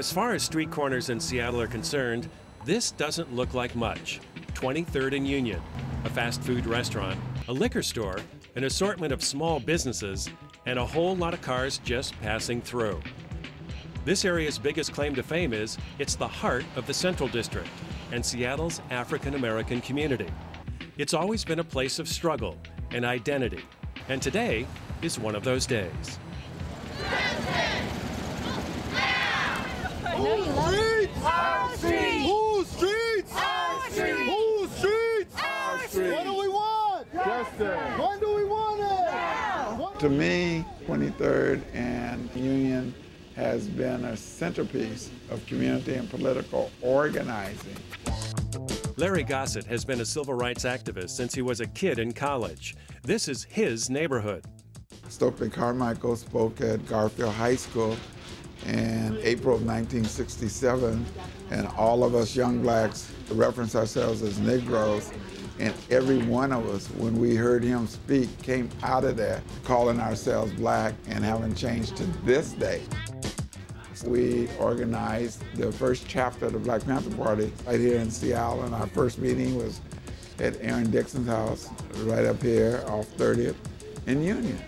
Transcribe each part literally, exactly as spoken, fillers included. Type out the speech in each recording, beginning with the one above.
As far as street corners in Seattle are concerned, this doesn't look like much. twenty-third and Union, a fast food restaurant, a liquor store, an assortment of small businesses, and a whole lot of cars just passing through. This area's biggest claim to fame is it's the heart of the Central District and Seattle's African-American community. It's always been a place of struggle and identity, and today is one of those days. When do we want it? Now. To me, twenty-third and Union has been a centerpiece of community and political organizing. Larry Gossett has been a civil rights activist since he was a kid in college. This is his neighborhood. Stokely Carmichael spoke at Garfield High School in April of nineteen sixty-seven, and all of us young blacks reference ourselves as Negroes. And every one of us, when we heard him speak, came out of there calling ourselves black and haven't changed to this day. We organized the first chapter of the Black Panther Party right here in Seattle, and our first meeting was at Aaron Dixon's house right up here off thirtieth in Union.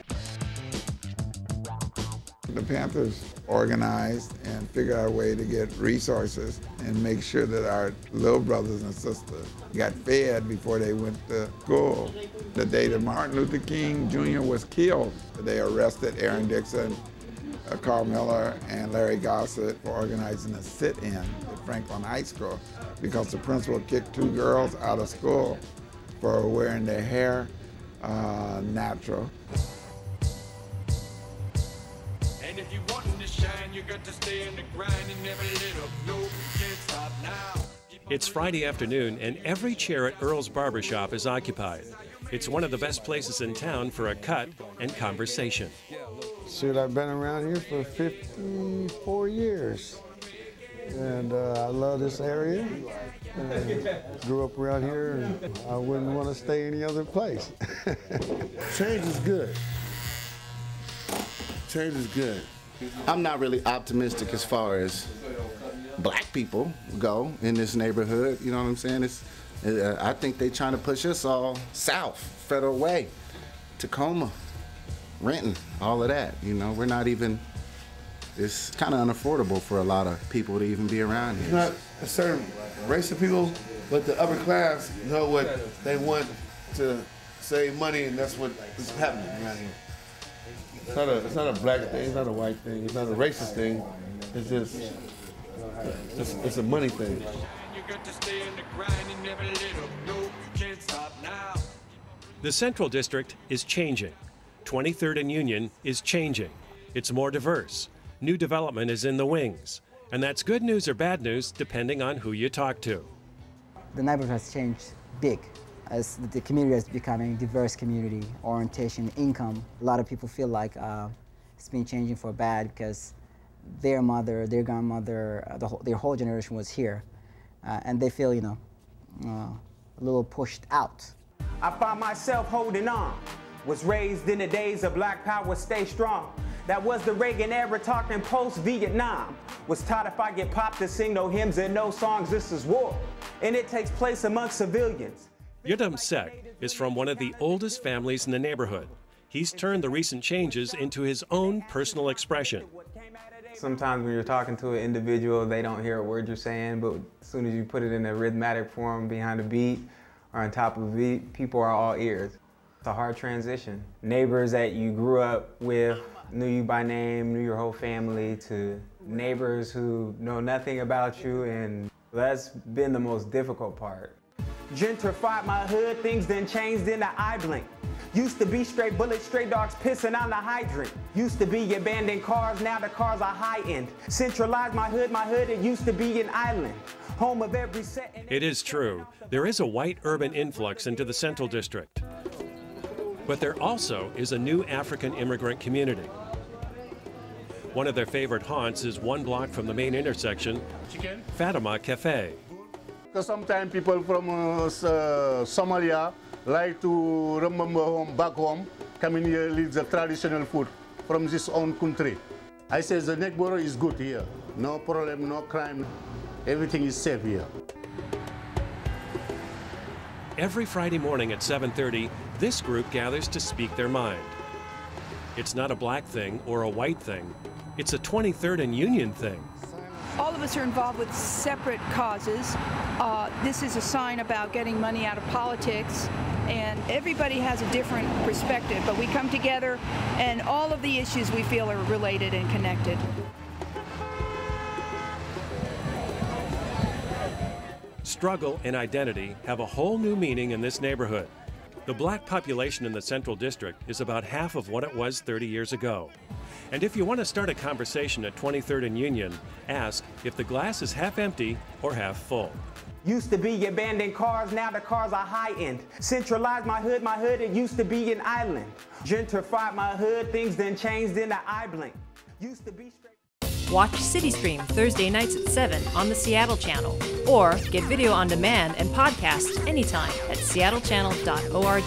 The Panthers organized and figured out a way to get resources and make sure that our little brothers and sisters got fed before they went to school. The day that Martin Luther King Junior was killed, they arrested Aaron Dixon, uh, Carl Miller, and Larry Gossett for organizing a sit-in at Franklin High School because the principal kicked two girls out of school for wearing their hair uh, natural. And if you want to shine, you got to stay in the grind and never let up. No, you can't stop now. It's Friday afternoon, and every chair at Earl's Barbershop is occupied. It's one of the best places in town for a cut and conversation. Shoot, I've been around here for fifty-four years, and uh, I love this area. And grew up around here, and I wouldn't want to stay any other place. Change is good. Change is good. I'm not really optimistic as far as black people go in this neighborhood. You know what I'm saying? It's, uh, I think they're trying to push us all south, Federal Way, Tacoma, Renton, all of that. You know, we're not even. It's kind of unaffordable for a lot of people to even be around here. It's not a certain race of people, but the upper class know what they want to save money, and that's what is happening around here. It's not, a, it's not a black thing, it's not a white thing, it's not a racist thing, it's just, it's, it's a money thing. The Central District is changing. twenty-third and Union is changing. It's more diverse. New development is in the wings. And that's good news or bad news, depending on who you talk to. The neighborhood has changed big. As the community is becoming a diverse community, orientation, income, a lot of people feel like uh, it's been changing for bad because their mother, their grandmother, uh, the whole, their whole generation was here, uh, and they feel, you know, uh, a little pushed out. I find myself holding on. Was raised in the days of Black Power, stay strong. That was the Reagan era talking post-Vietnam. Was taught if I get popped to sing no hymns and no songs, this is war. And it takes place amongst civilians. Yudam Sek is from one of the oldest families in the neighborhood. He's turned the recent changes into his own personal expression. Sometimes when you're talking to an individual, they don't hear a word you're saying, but as soon as you put it in a rhythmic form behind a beat or on top of a beat, people are all ears. It's a hard transition. Neighbors that you grew up with, knew you by name, knew your whole family, to neighbors who know nothing about you, and that's been the most difficult part. Gentrified my hood, things then changed in the eye blink. Used to be straight bullets, stray dogs pissing on the hydrant. Used to be abandoned cars, now the cars are high-end. Centralized my hood, my hood, it used to be an island. Home of every set. It is true, there is a white urban influx into the Central District. But there also is a new African immigrant community. One of their favorite haunts is one block from the main intersection, Fatima Cafe. Because sometimes people from uh, uh, Somalia like to remember home, back home, coming here, eat the traditional food from this own country. I say the neighbor is good here. No problem, no crime. Everything is safe here. Every Friday morning at seven thirty, this group gathers to speak their mind. It's not a black thing or a white thing. It's a twenty-third and Union thing. All of us are involved with separate causes. Uh, this is a sign about getting money out of politics, and everybody has a different perspective, but we come together and all of the issues we feel are related and connected. Struggle and identity have a whole new meaning in this neighborhood. The black population in the Central District is about half of what it was thirty years ago. And if you want to start a conversation at twenty-third and Union, ask if the glass is half empty or half full. Used to be abandoned cars, now the cars are high-end. Centralized my hood, my hood, it used to be an island. Gentrified my hood, things then changed in the eye blink. Used to be straight. Watch CityStream Thursday nights at seven on the Seattle Channel, or get video on demand and podcast anytime at Seattle Channel dot org.